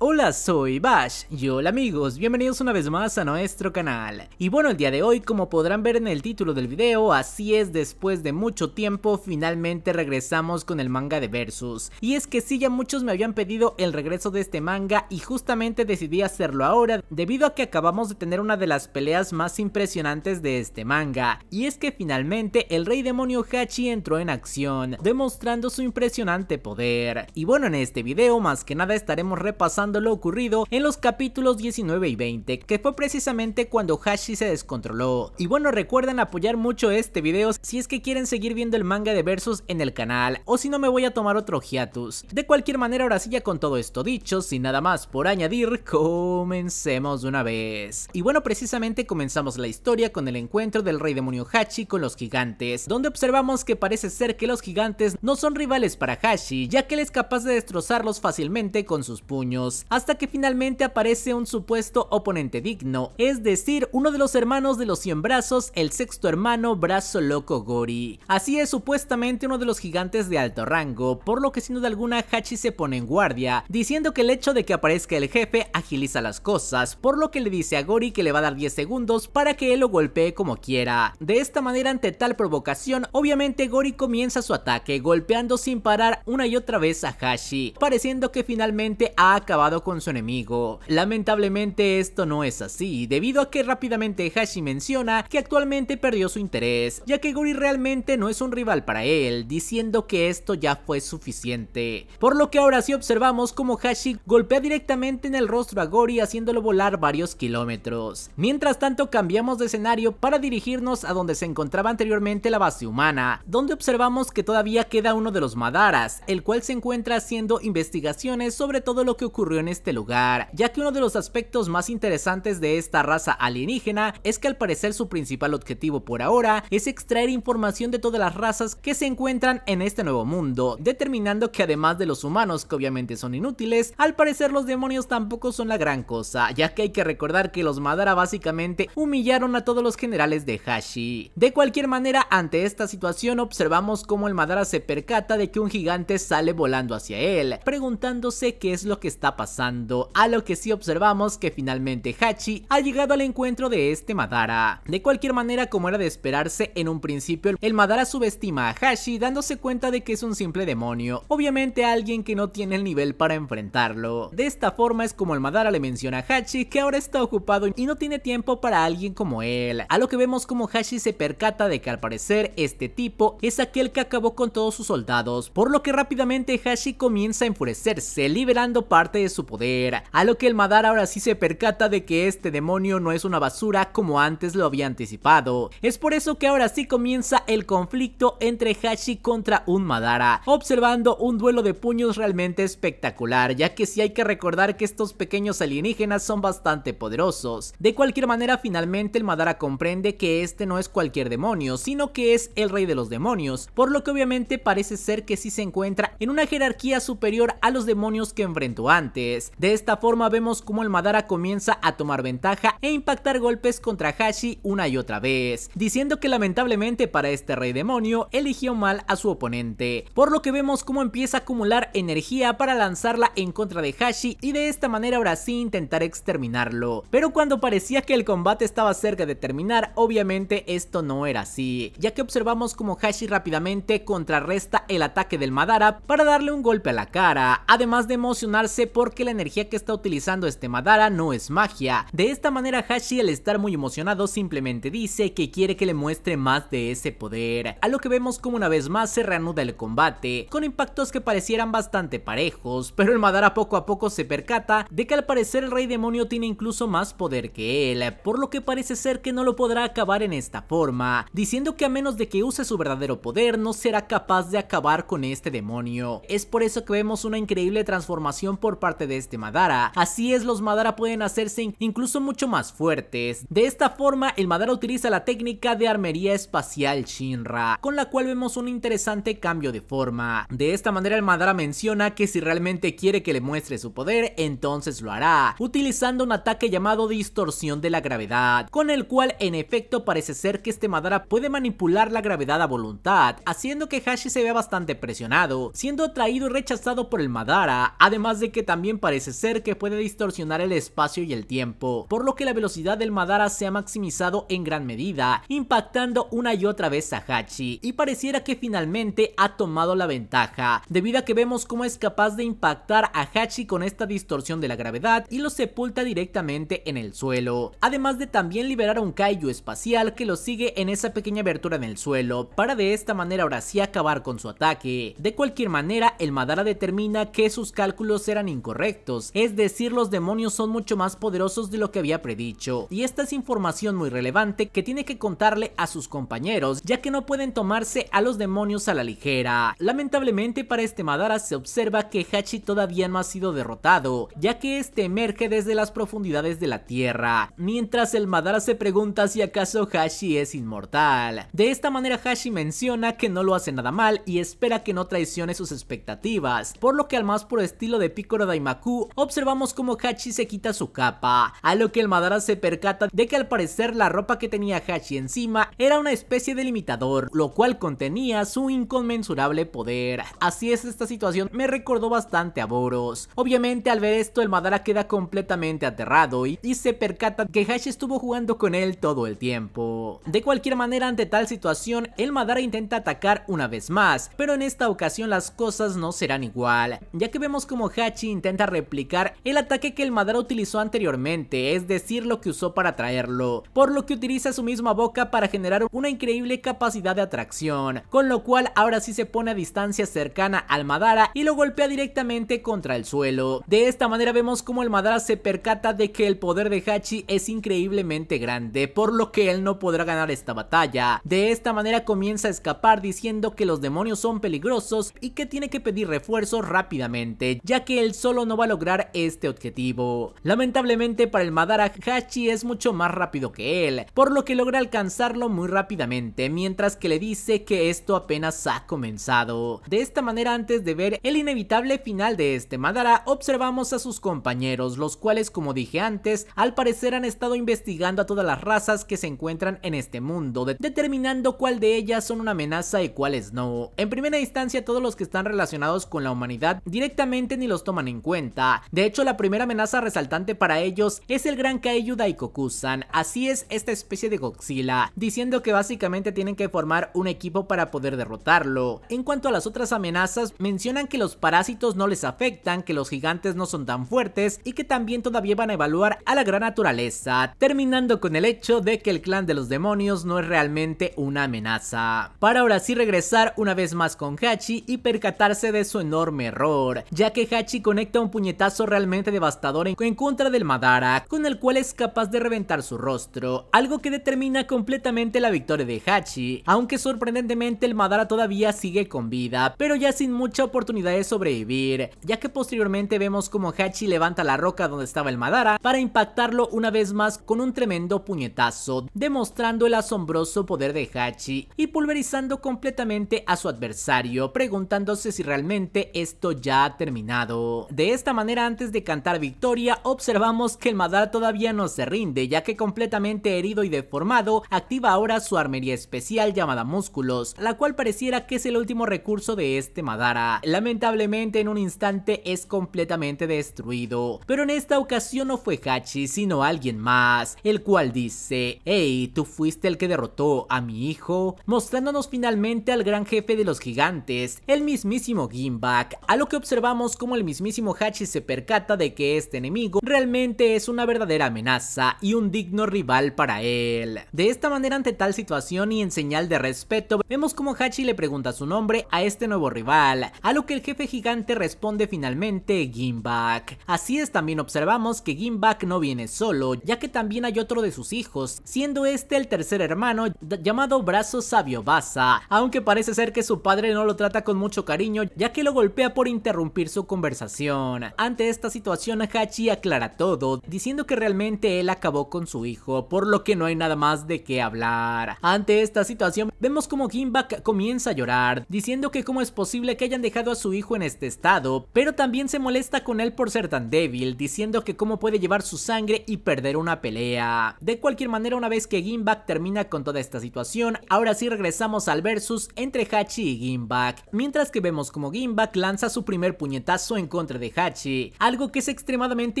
Hola, soy Bash y hola amigos, bienvenidos una vez más a nuestro canal. Y bueno, el día de hoy, como podrán ver en el título del video, así es, después de mucho tiempo finalmente regresamos con el manga de Versus. Y es que sí, ya muchos me habían pedido el regreso de este manga y justamente decidí hacerlo ahora debido a que acabamos de tener una de las peleas más impresionantes de este manga. Y es que finalmente el rey demonio Hashi entró en acción, demostrando su impresionante poder. Y bueno, en este video más que nada estaremos repasando lo ocurrido en los capítulos 19 y 20, que fue precisamente cuando Hashi se descontroló. Y bueno, recuerden apoyar mucho este video si es que quieren seguir viendo el manga de Versus en el canal, o si no me voy a tomar otro hiatus. De cualquier manera, ahora sí, ya con todo esto dicho, sin nada más por añadir, comencemos de una vez. Y bueno, precisamente comenzamos la historia con el encuentro del rey demonio Hashi con los gigantes, donde observamos que parece ser que los gigantes no son rivales para Hashi, ya que él es capaz de destrozarlos fácilmente con sus puños, hasta que finalmente aparece un supuesto oponente digno, es decir, uno de los hermanos de los 100 brazos, el sexto hermano brazo loco Gori. Así es, supuestamente uno de los gigantes de alto rango, por lo que sin duda alguna Hashi se pone en guardia, diciendo que el hecho de que aparezca el jefe agiliza las cosas, por lo que le dice a Gori que le va a dar 10 segundos para que él lo golpee como quiera. De esta manera, ante tal provocación, obviamente Gori comienza su ataque, golpeando sin parar una y otra vez a Hashi, pareciendo que finalmente ha acabado con su enemigo. Lamentablemente esto no es así, debido a que rápidamente Hashi menciona que actualmente perdió su interés, ya que Gori realmente no es un rival para él, diciendo que esto ya fue suficiente. Por lo que ahora sí observamos como Hashi golpea directamente en el rostro a Gori, haciéndolo volar varios kilómetros. Mientras tanto, cambiamos de escenario para dirigirnos a donde se encontraba anteriormente la base humana, donde observamos que todavía queda uno de los Madaras, el cual se encuentra haciendo investigaciones sobre todo lo que ocurrió en este lugar, ya que uno de los aspectos más interesantes de esta raza alienígena es que al parecer su principal objetivo por ahora es extraer información de todas las razas que se encuentran en este nuevo mundo, determinando que además de los humanos, que obviamente son inútiles, al parecer los demonios tampoco son la gran cosa, ya que hay que recordar que los Madara básicamente humillaron a todos los generales de Hashi. De cualquier manera, ante esta situación observamos cómo el Madara se percata de que un gigante sale volando hacia él, preguntándose qué es lo que está pasando, a lo que sí observamos que finalmente Hashi ha llegado al encuentro de este Madara. De cualquier manera, como era de esperarse en un principio, el Madara subestima a Hashi, dándose cuenta de que es un simple demonio, obviamente alguien que no tiene el nivel para enfrentarlo. De esta forma es como el Madara le menciona a Hashi que ahora está ocupado y no tiene tiempo para alguien como él, a lo que vemos como Hashi se percata de que al parecer este tipo es aquel que acabó con todos sus soldados, por lo que rápidamente Hashi comienza a enfurecerse, liberando parte de su poder, a lo que el Madara ahora sí se percata de que este demonio no es una basura como antes lo había anticipado. Es por eso que ahora sí comienza el conflicto entre Hashi contra un Madara, observando un duelo de puños realmente espectacular, ya que sí hay que recordar que estos pequeños alienígenas son bastante poderosos. De cualquier manera, finalmente el Madara comprende que este no es cualquier demonio, sino que es el rey de los demonios, por lo que obviamente parece ser que sí se encuentra en una jerarquía superior a los demonios que enfrentó antes. De esta forma vemos como el Madara comienza a tomar ventaja e impactar golpes contra Hashi una y otra vez, diciendo que lamentablemente para este rey demonio eligió mal a su oponente, por lo que vemos como empieza a acumular energía para lanzarla en contra de Hashi y de esta manera ahora sí intentar exterminarlo. Pero cuando parecía que el combate estaba cerca de terminar, obviamente esto no era así, ya que observamos como Hashi rápidamente contrarresta el ataque del Madara para darle un golpe a la cara, además de emocionarse por que la energía que está utilizando este Madara no es magia. De esta manera Hashi, al estar muy emocionado, simplemente dice que quiere que le muestre más de ese poder, a lo que vemos como una vez más se reanuda el combate, con impactos que parecieran bastante parejos, pero el Madara poco a poco se percata de que al parecer el rey demonio tiene incluso más poder que él, por lo que parece ser que no lo podrá acabar en esta forma, diciendo que a menos de que use su verdadero poder no será capaz de acabar con este demonio. Es por eso que vemos una increíble transformación por parte parte de este Madara. Así es, los Madara pueden hacerse incluso mucho más fuertes. De esta forma, el Madara utiliza la técnica de armería espacial Shinra, con la cual vemos un interesante cambio de forma. De esta manera, el Madara menciona que si realmente quiere que le muestre su poder, entonces lo hará, utilizando un ataque llamado distorsión de la gravedad, con el cual en efecto parece ser que este Madara puede manipular la gravedad a voluntad, haciendo que Hashi se vea bastante presionado, siendo atraído y rechazado por el Madara, además de que también parece ser que puede distorsionar el espacio y el tiempo, por lo que la velocidad del Madara se ha maximizado en gran medida, impactando una y otra vez a Hachi, y pareciera que finalmente ha tomado la ventaja, debido a que vemos cómo es capaz de impactar a Hachi con esta distorsión de la gravedad y lo sepulta directamente en el suelo, además de también liberar a un kaiju espacial que lo sigue en esa pequeña abertura en el suelo, para de esta manera ahora sí acabar con su ataque. De cualquier manera, el Madara determina que sus cálculos eran incorrectos, es decir, los demonios son mucho más poderosos de lo que había predicho, y esta es información muy relevante que tiene que contarle a sus compañeros, ya que no pueden tomarse a los demonios a la ligera. Lamentablemente para este Madara se observa que Hachi todavía no ha sido derrotado, ya que este emerge desde las profundidades de la tierra, mientras el Madara se pregunta si acaso Hashi es inmortal. De esta manera Hashi menciona que no lo hace nada mal y espera que no traicione sus expectativas, por lo que al más puro estilo de Piccolo Daimaku observamos como Hachi se quita su capa, a lo que el Madara se percata de que al parecer la ropa que tenía Hachi encima era una especie de limitador, lo cual contenía su inconmensurable poder. Así es, esta situación me recordó bastante a Boros. Obviamente al ver esto el Madara queda completamente aterrado y se percata que Hashi estuvo jugando con él todo el tiempo. De cualquier manera, ante tal situación el Madara intenta atacar una vez más, pero en esta ocasión las cosas no serán igual, ya que vemos como Hachi intenta replicar el ataque que el Madara utilizó anteriormente, es decir, lo que usó para atraerlo, por lo que utiliza su misma boca para generar una increíble capacidad de atracción, con lo cual ahora sí se pone a distancia cercana al Madara y lo golpea directamente contra el suelo. De esta manera vemos como el Madara se percata de que el poder de Hachi es increíblemente grande, por lo que él no podrá ganar esta batalla. De esta manera comienza a escapar diciendo que los demonios son peligrosos y que tiene que pedir refuerzos rápidamente, ya que él solo no va a lograr este objetivo. Lamentablemente para el Madara, Hachi es mucho más rápido que él, por lo que logra alcanzarlo muy rápidamente, mientras que le dice que esto apenas ha comenzado. De esta manera, antes de ver el inevitable final de este Madara, observamos a sus compañeros, los cuales, como dije antes, al parecer han estado investigando a todas las razas que se encuentran en este mundo, determinando cuál de ellas son una amenaza y cuáles no. En primera instancia, todos los que están relacionados con la humanidad directamente ni los toman en cuenta. De hecho, la primera amenaza resaltante para ellos es el gran kaiju Daikokusan, así es, esta especie de Godzilla, diciendo que básicamente tienen que formar un equipo para poder derrotarlo. En cuanto a las otras amenazas, mencionan que los parásitos no les afectan, que los gigantes no son tan fuertes y que también todavía van a evaluar a la gran naturaleza, terminando con el hecho de que el clan de los demonios no es realmente una amenaza. Para ahora sí regresar una vez más con Hachi y percatarse de su enorme error, ya que Hachi conecta un puñetazo realmente devastador en contra del Madara, con el cual es capaz de reventar su rostro, algo que determina completamente la victoria de Hachi, aunque sorprendentemente el Madara todavía sigue con vida, pero ya sin mucha oportunidad de sobrevivir, ya que posteriormente vemos como Hachi levanta la roca donde estaba el Madara para impactarlo una vez más con un tremendo puñetazo, demostrando el asombroso poder de Hachi y pulverizando completamente a su adversario, preguntándose si realmente esto ya ha terminado. De esta manera, antes de cantar victoria, observamos que el Madara todavía no se rinde, ya que completamente herido y deformado activa ahora su armería especial llamada músculos, la cual pareciera que es el último recurso de este Madara. Lamentablemente en un instante es completamente destruido, pero en esta ocasión no fue Hachi sino alguien más, el cual dice: "Hey, tú fuiste el que derrotó a mi hijo", mostrándonos finalmente al gran jefe de los gigantes, el mismísimo Ginbak, a lo que observamos como el mismísimo Hachi se percata de que este enemigo realmente es una verdadera amenaza y un digno rival para él. De esta manera, ante tal situación y en señal de respeto, vemos como Hachi le pregunta su nombre a este nuevo rival, a lo que el jefe gigante responde finalmente: Ginbak. Así es, también observamos que Ginbak no viene solo, ya que también hay otro de sus hijos, siendo este el tercer hermano llamado Brazo Sabio Baza, aunque parece ser que su padre no lo trata con mucho cariño, ya que lo golpea por interrumpir su conversación. situación. Ante esta situación, Hashi aclara todo, diciendo que realmente él acabó con su hijo, por lo que no hay nada más de qué hablar. Ante esta situación, vemos como Ginbak comienza a llorar, diciendo que cómo es posible que hayan dejado a su hijo en este estado, pero también se molesta con él por ser tan débil, diciendo que cómo puede llevar su sangre y perder una pelea. De cualquier manera, una vez que Ginbak termina con toda esta situación, ahora sí regresamos al versus entre Hashi y Ginbak, mientras que vemos como Ginbak lanza su primer puñetazo en contra de Hashi, algo que es extremadamente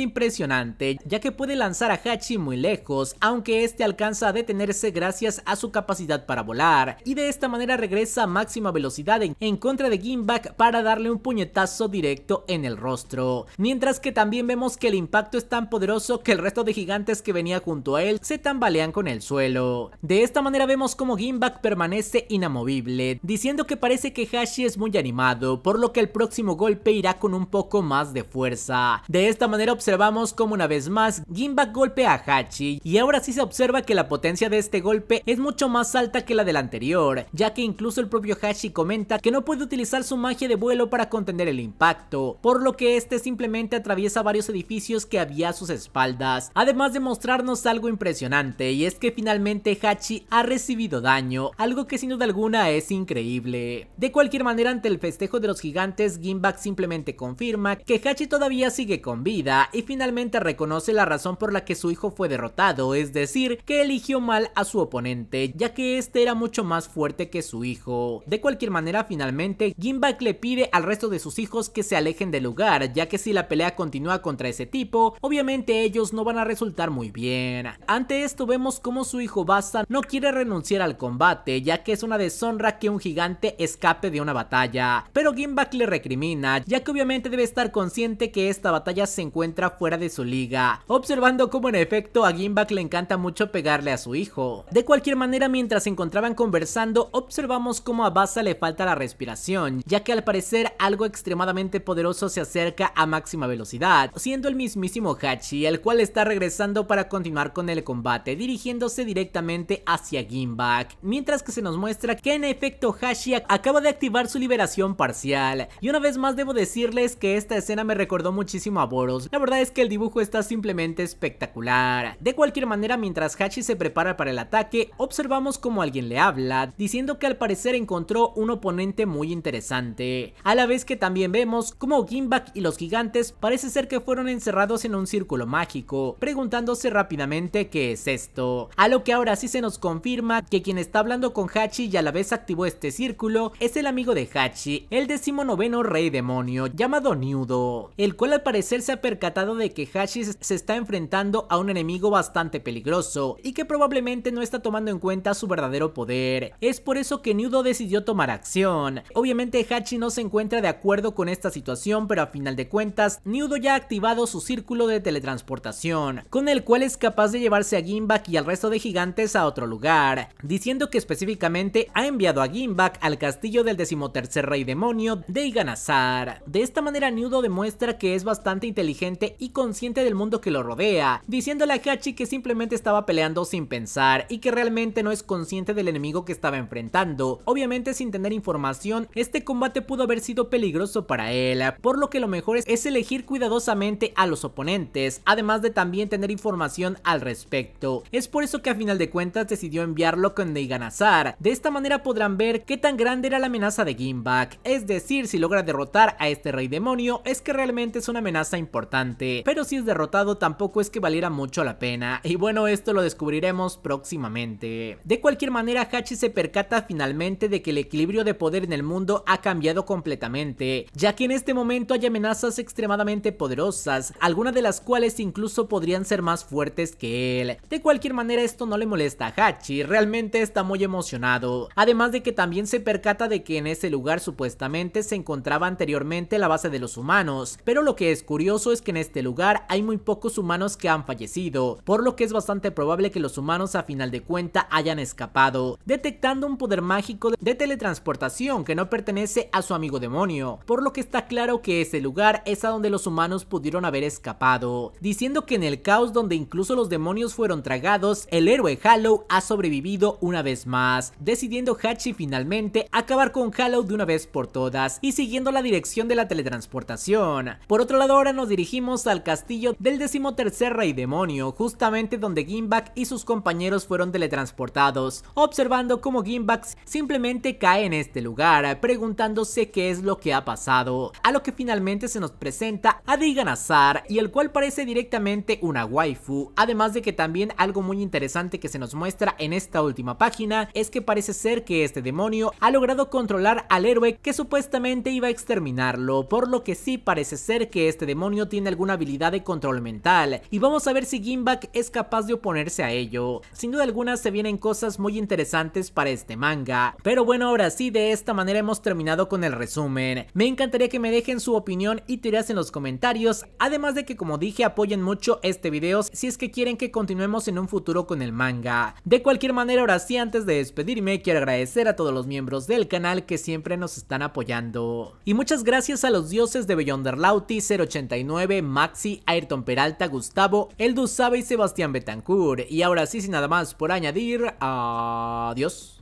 impresionante, ya que puede lanzar a Hashi muy lejos, aunque este alcanza a detenerse gracias a su capacidad para volar, y de esta manera regresa a máxima velocidad en contra de Ginbak para darle un puñetazo directo en el rostro, mientras que también vemos que el impacto es tan poderoso que el resto de gigantes que venía junto a él se tambalean con el suelo. De esta manera vemos como Ginbak permanece inamovible, diciendo que parece que Hashi es muy animado, por lo que el próximo golpe irá con un poco más de fuerza. De esta manera observamos como una vez más Ginbak golpea a Hashi, y ahora sí se observa que la potencia de este golpe es mucho más alta que la del anterior, ya que incluso el propio Hashi comenta que no puede utilizar su magia de vuelo para contener el impacto, por lo que este simplemente atraviesa varios edificios que había a sus espaldas, además de mostrarnos algo impresionante, y es que finalmente Hashi ha recibido daño, algo que sin duda alguna es increíble. De cualquier manera, ante el festejo de los gigantes, Ginbak simplemente confirma que Hashi todavía sigue con vida y finalmente reconoce la razón por la que su hijo fue derrotado, es decir, que eligió mal a su oponente, ya que este era mucho más fuerte que su hijo. De cualquier manera, finalmente Ginbak le pide al resto de sus hijos que se alejen del lugar, ya que si la pelea continúa contra ese tipo, obviamente ellos no van a resultar muy bien. Ante esto vemos como su hijo Baza no quiere renunciar al combate, ya que es una deshonra que un gigante escape de una batalla, pero Ginbak le recrimina, ya que obviamente debe estar consciente que esta batalla se encuentra fuera de su liga, observando como en efecto a Ginbak le encanta mucho pegarle a su hijo. De cualquier manera, mientras se encontraban conversando, observamos como a Baza le falta la respiración, ya que al parecer algo extremadamente poderoso se acerca a máxima velocidad, siendo el mismísimo Hashi, el cual está regresando para continuar con el combate, dirigiéndose directamente hacia Ginbak, mientras que se nos muestra que en efecto Hashi acaba de activar su liberación parcial. Y una vez más debo decirles que esta escena me recordó muchísimo a Boros, la verdad es que el dibujo está simplemente espectacular. De cualquier manera, mientras Hashi se prepara para el ataque, observamos como alguien le habla, diciendo que al parecer encontró un oponente muy interesante, a la vez que también vemos como Ginbak y los gigantes parece ser que fueron encerrados en un círculo mágico, preguntándose rápidamente qué es esto, a lo que ahora sí se nos confirma que quien está hablando con Hashi y a la vez activó este círculo es el amigo de Hashi, el 19º rey demonio llamado Nudo, el cual al parecer se ha percatado de que Hashi se está enfrentando a un enemigo bastante peligroso y que probablemente no está tomando en cuenta su verdadero poder. Es por eso que Nudo decidió tomar acción. Obviamente Hashi no se encuentra de acuerdo con esta situación, pero a final de cuentas Nudo ya ha activado su círculo de teletransportación, con el cual es capaz de llevarse a Ginbak y al resto de gigantes a otro lugar, diciendo que específicamente ha enviado a Ginbak al castillo del 13º rey demonio de Iganazar. De esta manera Nudo demuestra que es bastante inteligente y consciente del mundo que lo rodea, diciéndole a Hashi que simplemente estaba peleando sin pensar y que realmente no es consciente del enemigo que estaba enfrentando. Obviamente sin tener información, este combate pudo haber sido peligroso para él, por lo que lo mejor es elegir cuidadosamente a los oponentes, además de también tener información al respecto. Es por eso que a final de cuentas decidió enviarlo con Iganazar. De esta manera podrán ver qué tan grande era la amenaza de Ginbak, es decir, si logra derrotar a este rey demonio es que realmente es una amenaza importante, pero si es derrotado tampoco es que valiera mucho la pena, y bueno, esto lo descubriremos próximamente. De cualquier manera, Hashi se percata finalmente de que el equilibrio de poder en el mundo ha cambiado completamente, ya que en este momento hay amenazas extremadamente poderosas, algunas de las cuales incluso podrían ser más fuertes que él. De cualquier manera, esto no le molesta a Hashi, realmente está muy emocionado, además de que también se percata de que en ese lugar supuestamente se encontraba anteriormente la base de los humanos, pero lo que es curioso es que en este lugar hay muy pocos humanos que han fallecido, por lo que es bastante probable que los humanos a final de cuenta hayan escapado, detectando un poder mágico de teletransportación que no pertenece a su amigo demonio, por lo que está claro que ese lugar es a donde los humanos pudieron haber escapado, diciendo que en el caos donde incluso los demonios fueron tragados, el héroe Halo ha sobrevivido una vez más, decidiendo Hashi finalmente acabar con Halo de una vez por todas y siguiendo la dirección de la teletransportación. situación. Por otro lado, ahora nos dirigimos al castillo del 13º Rey Demonio, justamente donde Ginbak y sus compañeros fueron teletransportados, observando cómo Ginbak simplemente cae en este lugar, preguntándose qué es lo que ha pasado, a lo que finalmente se nos presenta a Iganazar, y el cual parece directamente una waifu, además de que también algo muy interesante que se nos muestra en esta última página es que parece ser que este demonio ha logrado controlar al héroe que supuestamente iba a exterminarlo, por lo que sí parece ser que este demonio tiene alguna habilidad de control mental, y vamos a ver si Ginbak es capaz de oponerse a ello. Sin duda alguna se vienen cosas muy interesantes para este manga, pero bueno, ahora sí, de esta manera hemos terminado con el resumen. Me encantaría que me dejen su opinión y teorías en los comentarios, además de que, como dije, apoyen mucho este video si es que quieren que continuemos en un futuro con el manga. De cualquier manera, ahora sí, antes de despedirme, quiero agradecer a todos los miembros del canal que siempre nos están apoyando. Y muchas gracias a los dioses de Beyonderlauti, 089, Maxi, Ayrton Peralta, Gustavo, Eldu Sabe y Sebastián Betancourt. Y ahora sí, sin nada más por añadir, adiós.